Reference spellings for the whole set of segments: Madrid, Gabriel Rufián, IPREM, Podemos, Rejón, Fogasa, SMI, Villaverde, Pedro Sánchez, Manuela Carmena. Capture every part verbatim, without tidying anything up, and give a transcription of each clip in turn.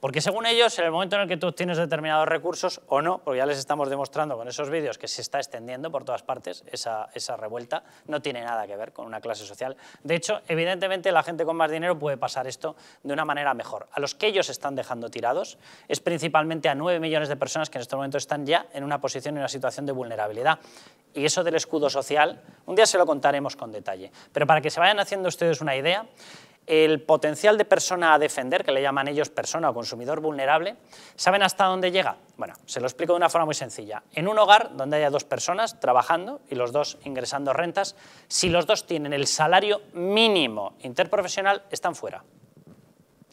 Porque según ellos, en el momento en el que tú tienes determinados recursos o no, porque ya les estamos demostrando con esos vídeos que se está extendiendo por todas partes esa, esa revuelta, no tiene nada que ver con una clase social. De hecho, evidentemente la gente con más dinero puede pasar esto de una manera mejor. A los que ellos están dejando tirados es principalmente a nueve millones de personas que en este momento están ya en una posición, en una situación de vulnerabilidad. Y eso del escudo social, un día se lo contaremos con detalle. Pero para que se vayan haciendo ustedes una idea, el potencial de persona a defender, que le llaman ellos persona o consumidor vulnerable, ¿saben hasta dónde llega? Bueno, se lo explico de una forma muy sencilla. En un hogar donde haya dos personas trabajando y los dos ingresando rentas, si los dos tienen el salario mínimo interprofesional, están fuera.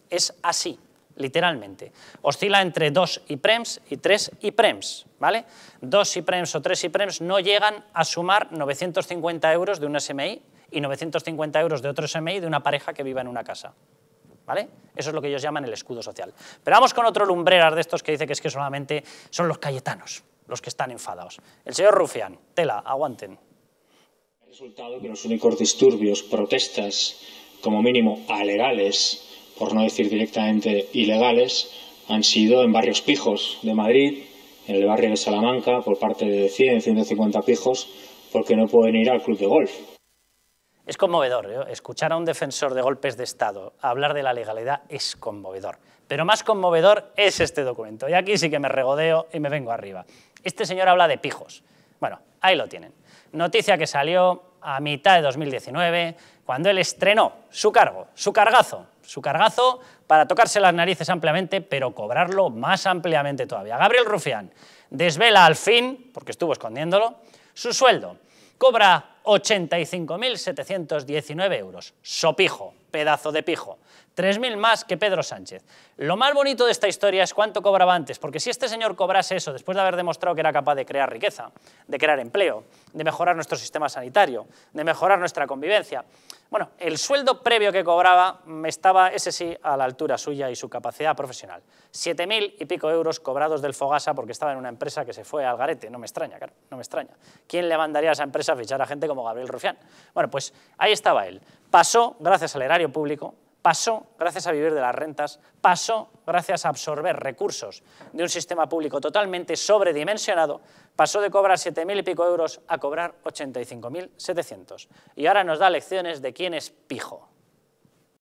Es así, literalmente. Oscila entre dos I P R E Ms y tres I P R E Ms, ¿vale? Dos I P R E Ms o tres I P R E Ms no llegan a sumar novecientos cincuenta euros de un S M I y novecientos cincuenta euros de otro S M I de una pareja que viva en una casa, ¿vale? Eso es lo que ellos llaman el escudo social. Pero vamos con otro lumbreras de estos que dice que es que solamente son los cayetanos los que están enfadados. El señor Rufián, tela, aguanten. Ha resultado que los únicos disturbios, protestas, como mínimo alegales, por no decir directamente ilegales, han sido en barrios pijos de Madrid, en el barrio de Salamanca, por parte de cien, ciento cincuenta pijos, porque no pueden ir al club de golf. Es conmovedor, ¿eh? Escuchar a un defensor de golpes de Estado hablar de la legalidad es conmovedor. Pero más conmovedor es este documento. Y aquí sí que me regodeo y me vengo arriba. Este señor habla de pijos. Bueno, ahí lo tienen. Noticia que salió a mitad de dos mil diecinueve, cuando él estrenó su cargo, su cargazo, su cargazo para tocarse las narices ampliamente, pero cobrarlo más ampliamente todavía. Gabriel Rufián desvela al fin, porque estuvo escondiéndolo, su sueldo. Cobra ochenta y cinco mil setecientos diecinueve euros. Sopijo, pedazo de pijo. tres mil más que Pedro Sánchez. Lo más bonito de esta historia es cuánto cobraba antes, porque si este señor cobrase eso después de haber demostrado que era capaz de crear riqueza, de crear empleo, de mejorar nuestro sistema sanitario, de mejorar nuestra convivencia... Bueno, el sueldo previo que cobraba estaba, ese sí, a la altura suya y su capacidad profesional. siete mil y pico euros cobrados del Fogasa porque estaba en una empresa que se fue al garete. No me extraña, claro, no me extraña. ¿Quién le mandaría a esa empresa a fichar a gente como Gabriel Rufián? Bueno, pues ahí estaba él. Pasó gracias al erario público, pasó gracias a vivir de las rentas, pasó gracias a absorber recursos de un sistema público totalmente sobredimensionado, pasó de cobrar siete mil y pico euros a cobrar ochenta y cinco mil setecientos. Y ahora nos da lecciones de quién es pijo.